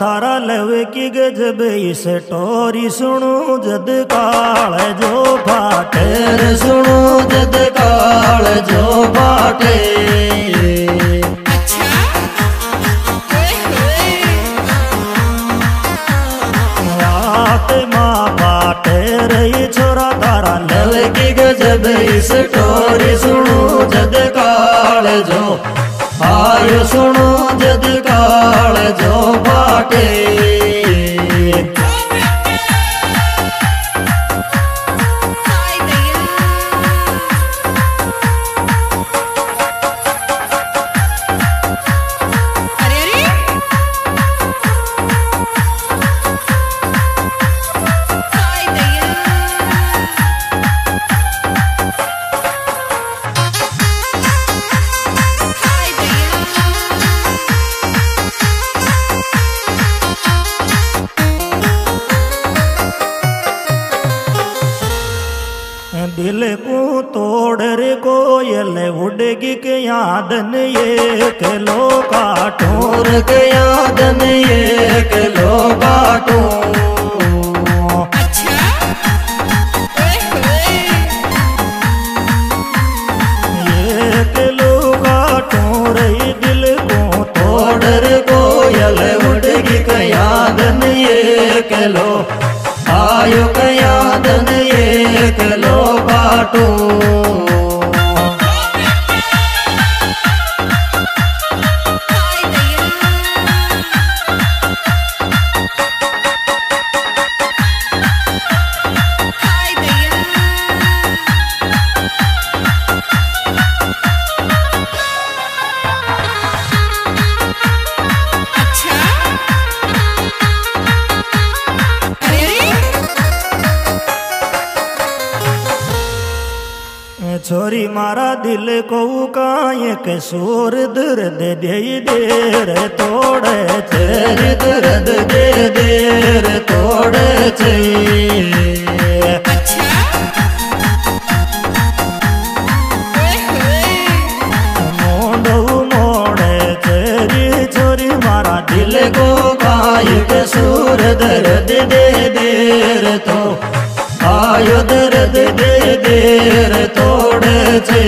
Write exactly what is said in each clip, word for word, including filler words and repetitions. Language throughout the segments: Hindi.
थारा लवे की गजब इस टोरी सुनो जद काल जो बाटे रे सुनो जद काल जो बाटे माँ बाटे रे छोरा थारा लवे की गजब इस टोरी सुनो जद काल जो आयो सुनो जद काल जो बाटे दिल को तोड़ रे कोयल उड़गी के यादन ये कलो काटोर के यादन ये कलो काटो ये कलो काटो रही दिल को तोड़ रे कोयल उड़गी के यादन ये कलो आयो के यादन ये कलो बाटो छोरी मारा दिल को काये के सूर दर्द दे देर तोड़े तेरे दर्द दे देर तोड़े मोड़ो मोड़े तेरी छोरी मारा दिल को काये के सूर दर्द दे देर तो आयो दर्द दे देर तोड़े छे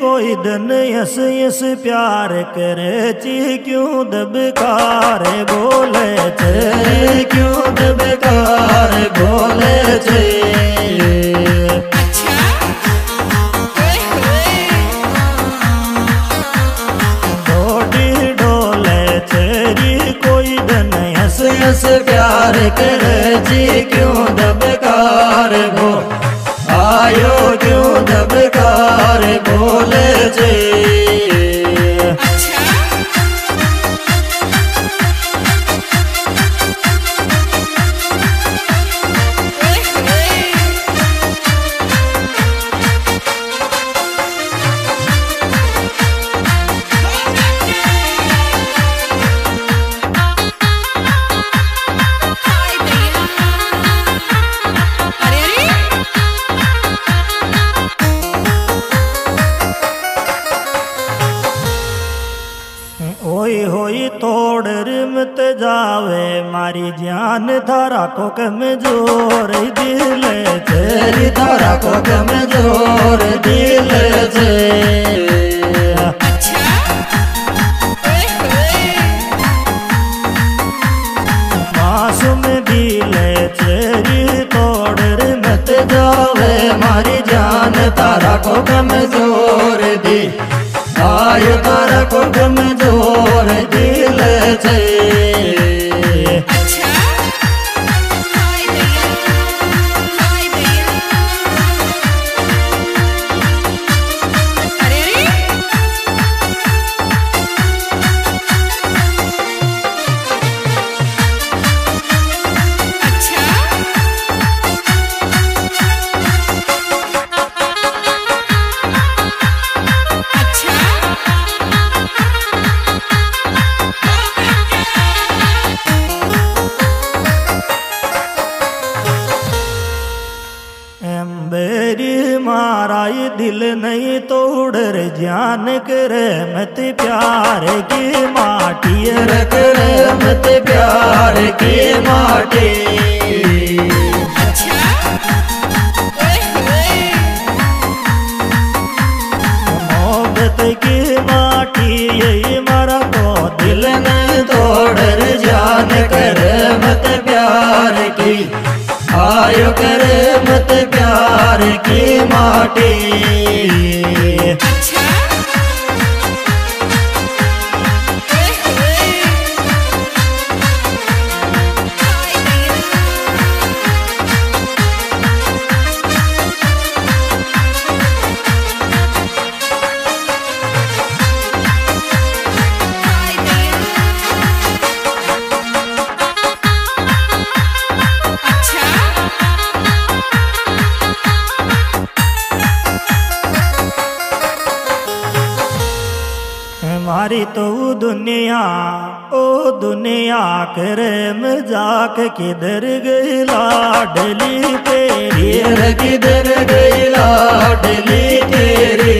कोई दिन यस यस प्यार करे ची क्यों दबकार बोले चे क्यों दबकार बोले चे डोडी डोले चेरी कोई दिन यस यस प्यार करे ची क्यों दबकार गो आयो क्यों दबकार बोले जे होई होई तोड़ रिमत जावे मारी जान धारा को कमजोर दिल तेरी धारा को कमजोर दिल से मासूम दिल तेरी तोड़ रिमत जावे मारी जान धारा को कमजोर दी आयो तारा को कमजोर दिल से दिल नहीं तोड़ रे जान करे मत प्यार की माटी रख रे मत प्यार की माटी। मोहब्बत की माटी यही मारा को दिल नहीं तोड़ रे जान करे मत प्यार की आयो करे मत प्यार की माटी। हमारी तो दुनिया ओ दुनिया करे मजाक किधर गई लाडली तेरी किधर गई लाडली तेरी।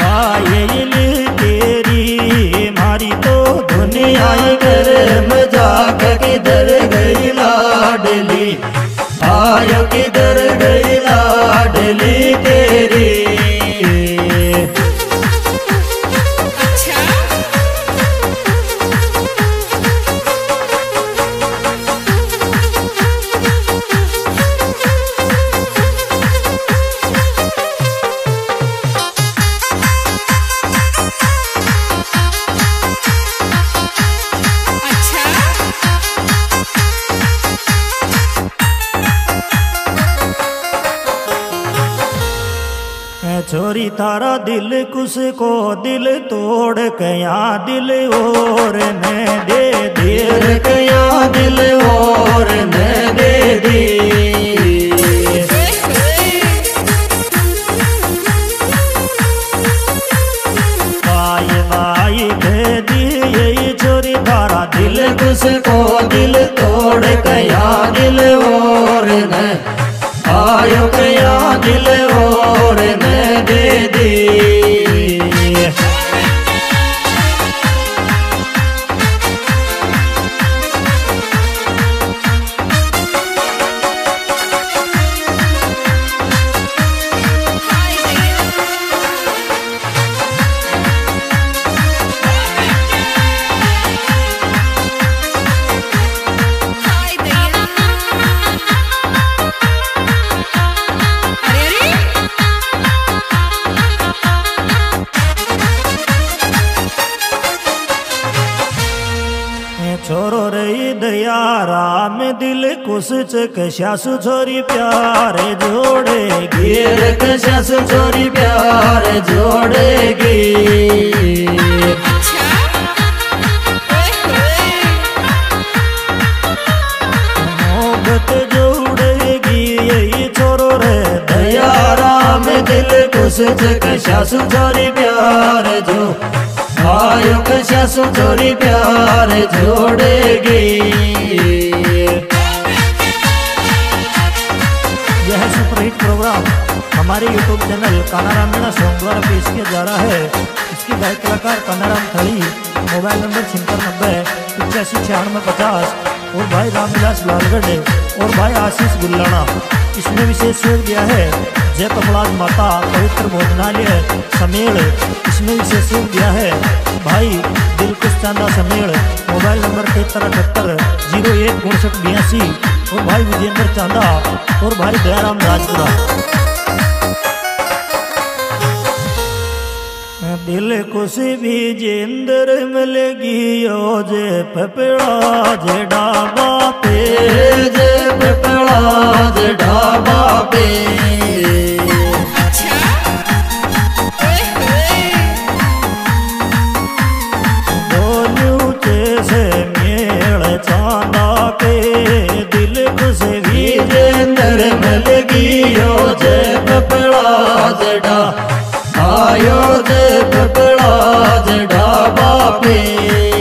मायली तेरी हमारी तो दुनिया करे मजाक किधर गई लाडली आयो किधर गई लाडली तेरी। छोरी तारा दिल कुछ को दिल तोड़ कया दिल और ने दे दे कया दिल और ने दे दे। बाई बाई दे दी यही छोरी तारा दिल कुछ को दिल तोड़ कया दिल और ने आयो कया दिल और ने दे दे। छोरो रही दया राम दिल कुछ कशासु छोरी प्यार जोड़ेगी कशासु छोरी प्यार जोड़ेगी। मोहब्बत जोड़ेगी यही छोरो रे दया राम दिल कुछ कशासु छोरी प्यार जो आयो कशासु छोरी प्यार जोड़ेगी। यह है सुपरहिट प्रोग्राम हमारे यूट्यूब चैनल कानाराम सॉन्ग द्वारा पेश किया जा रहा है। इसकी गायक कलाकार कानाराम थली, मोबाइल नंबर छिहत्तर नब्बे पचासी छियानवे पचास और भाई रामविलास लालगढ़ और भाई आशीष गुल्लाना। इसमें विशेष सहयोग दिया है जय कपड़ाज माता पवित्र भोजनालय समेल। इसमें विशेष सहयोग दिया है भाई दिलकुश चांदा समेल, मोबाइल नंबर तिहत्तर अठहत्तर जीरो एक उनसठ बयासी और भाई विजेंद्र चांदा और भाई दयाराम राजपुरा। दिल कुछ भी जिंदर मिलगी ओ जे पपड़ा जे ढाबा पे जे पपड़ा जे ढाबा पे। बोलू जैसे मेल चांदा के दिल कुछ भी जिंदर मिलगी ओ जे पपड़ा जे ढाबा आयो जे पपड़ा जे ढाबा पे।